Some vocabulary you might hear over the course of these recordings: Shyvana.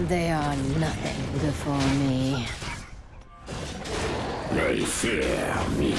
They are nothing before me. They fear me.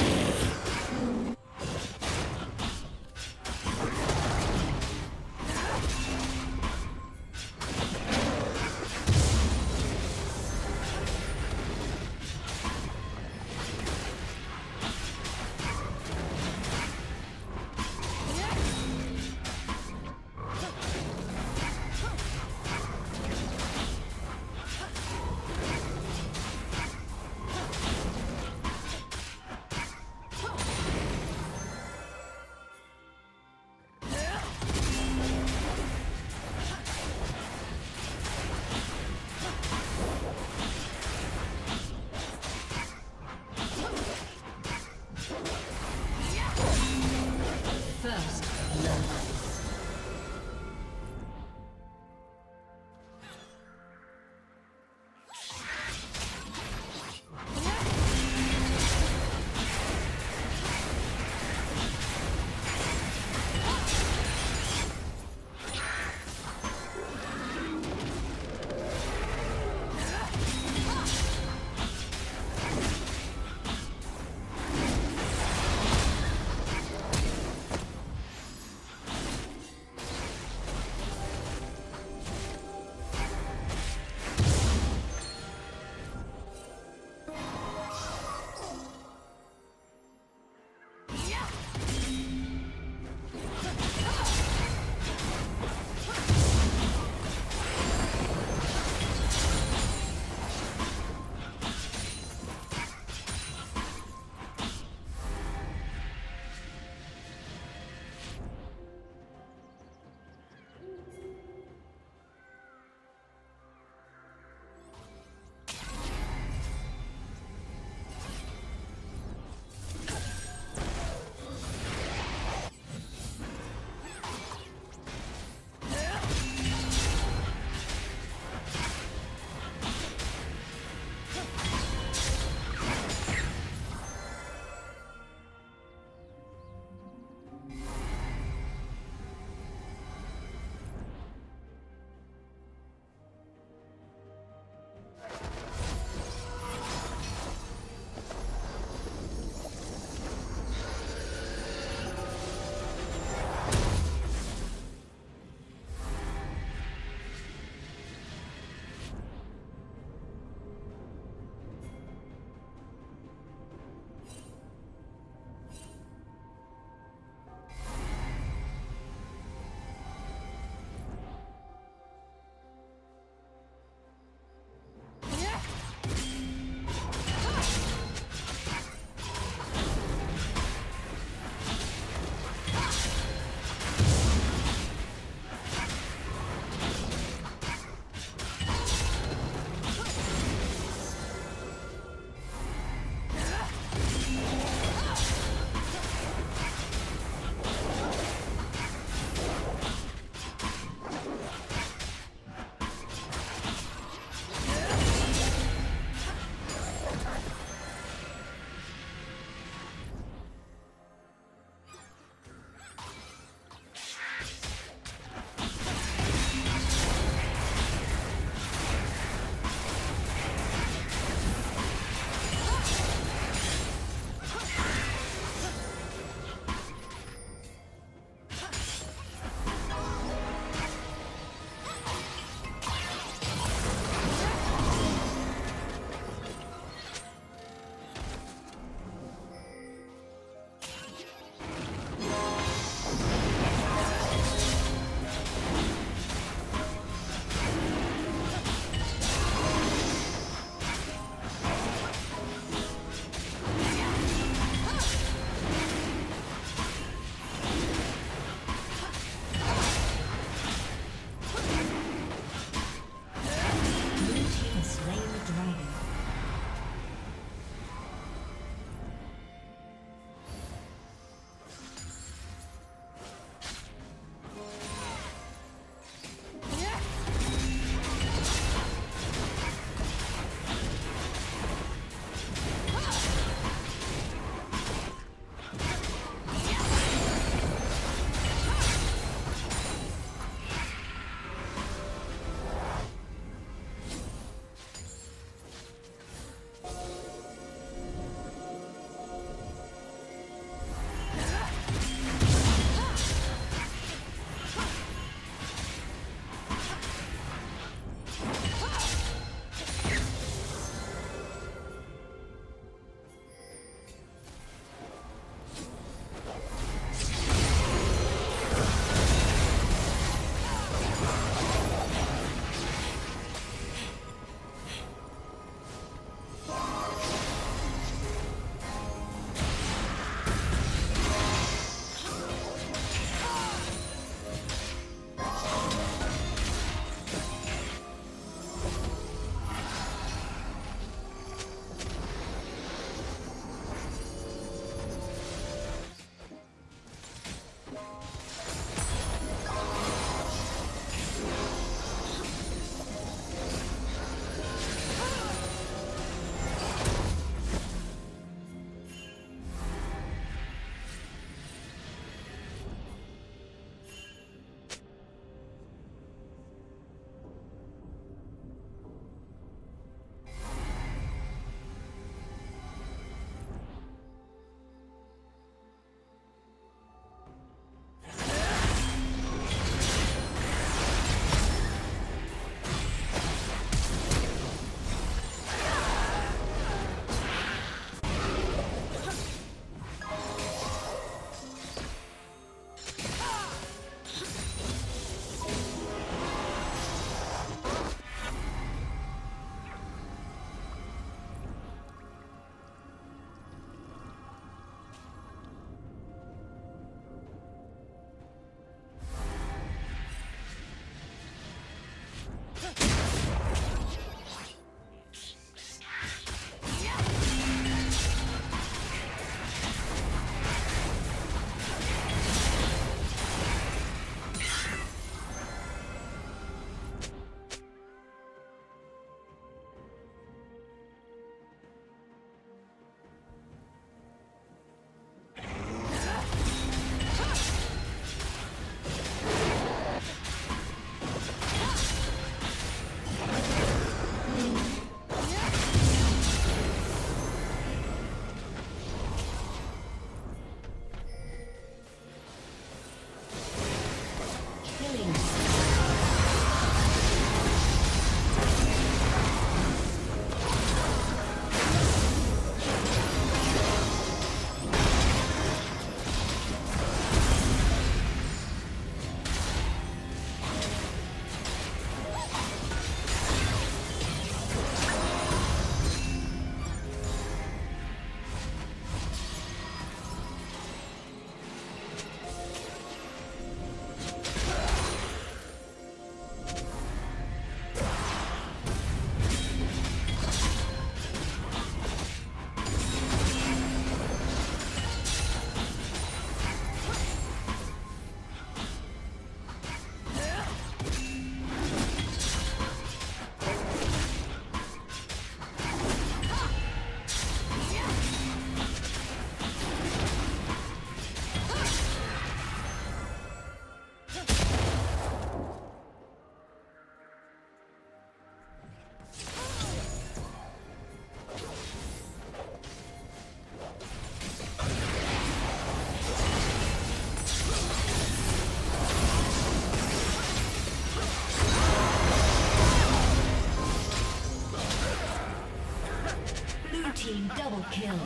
team double kill.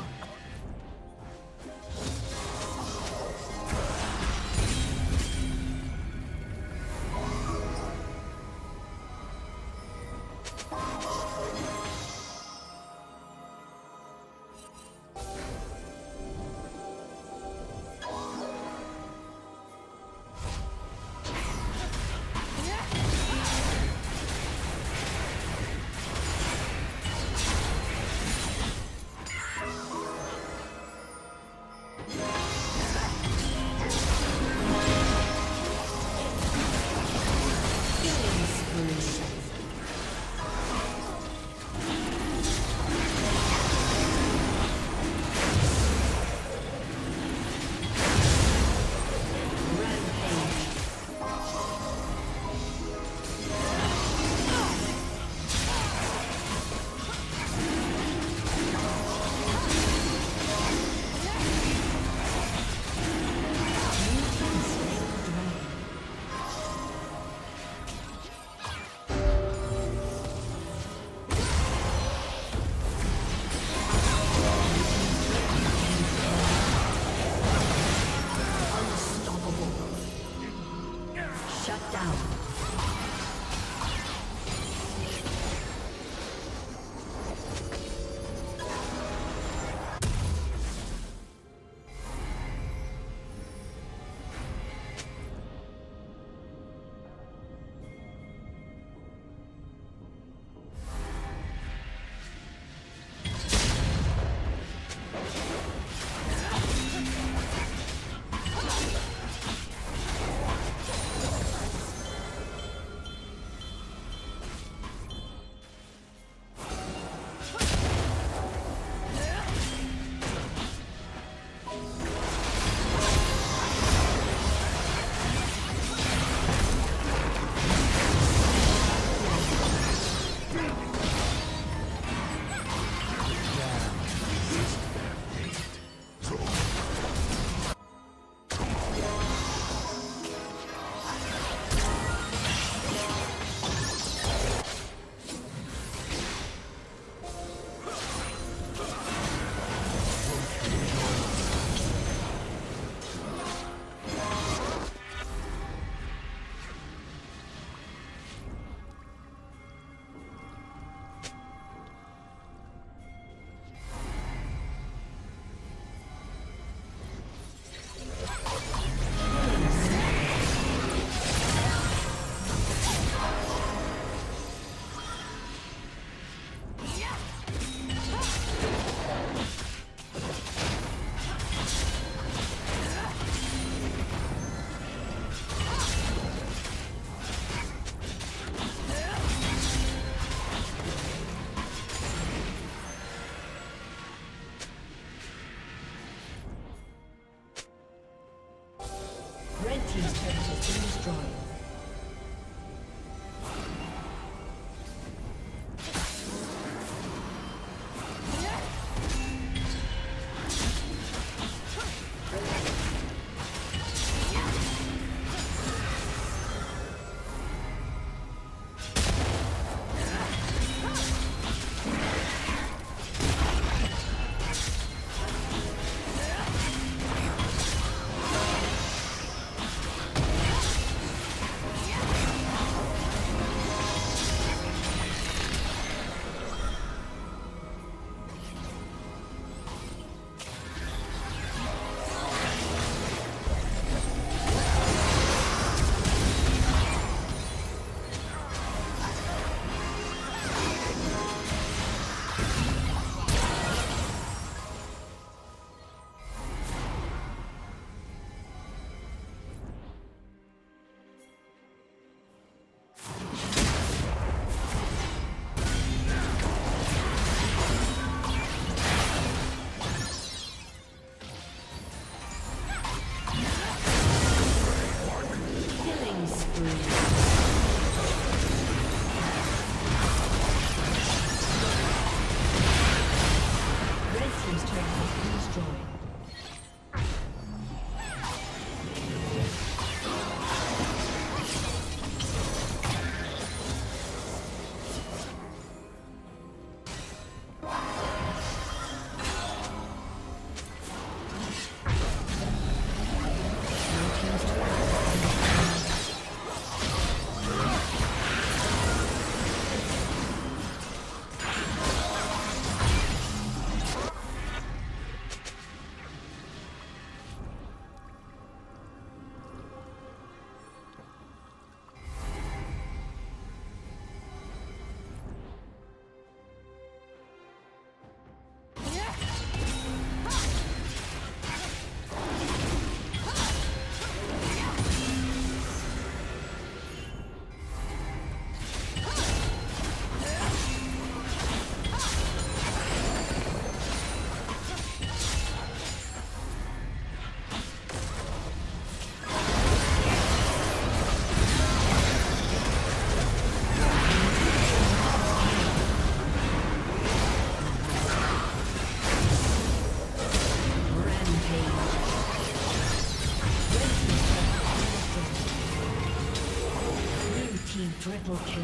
Triple kill.